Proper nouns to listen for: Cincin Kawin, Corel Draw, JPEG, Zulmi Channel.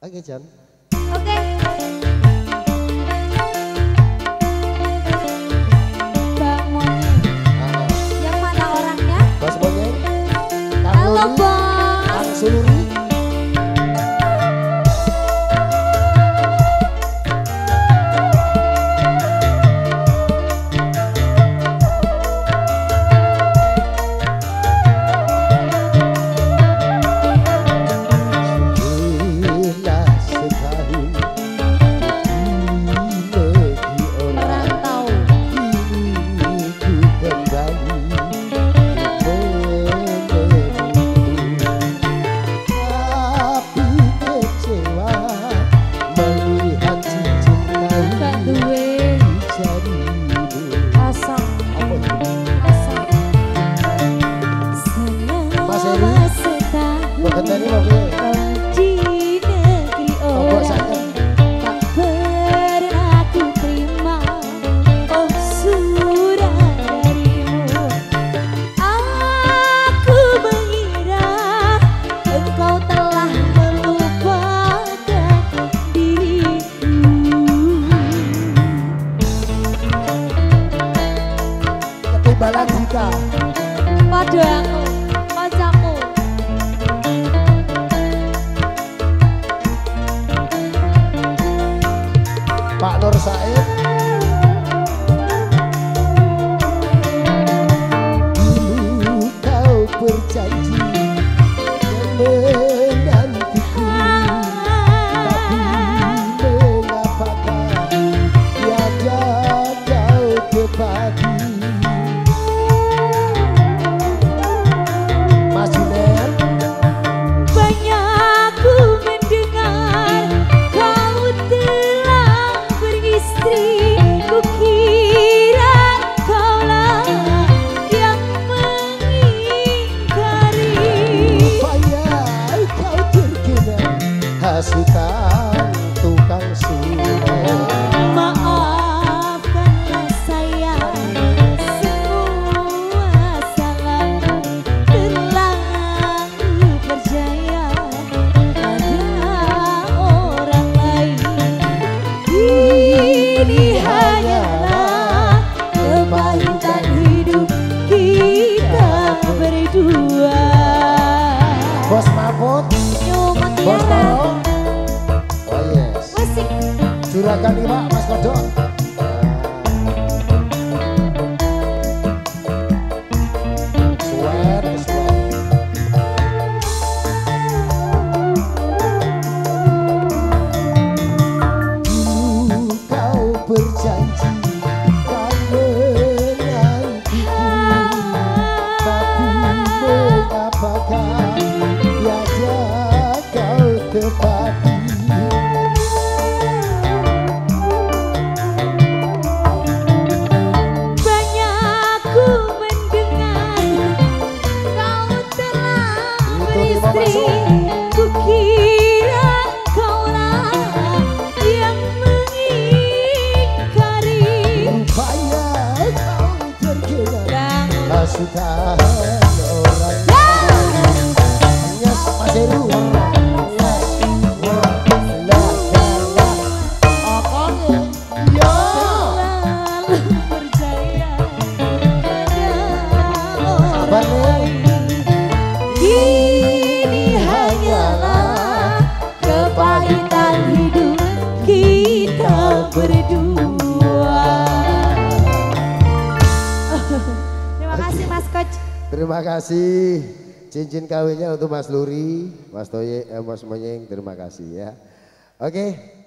Oke, Jan. Oke. Bang Moni. Yang mana orangnya? Bos Moni. Halo, Bos. Kang Suluri. Padaku, pacaku. Pak Nur Said. Dulu kau berjanji menantiku, tapi mengapakah tiada kau berbagi. Hasutan tukang sungai, maafkanlah saya, semua salahku telah percaya pada orang lain. Ini hanyalah kepahitan hidup kita berdua. Bos Mahmud, Bos Mahmud. Juragan Iwak, Mas Kodok. Suwer, suwer. Dulu kau berjanji kau menantiku, tapi mengapakah tiada kau tepati. Kukira kaulah yang mengingkari, rupanya kau tergelar hasutan orang lain. Yes, Mas Heru. Terima kasih, cincin kawinnya untuk Mas Luri, Mas Toye, Mas Monyeng, terima kasih ya. Oke.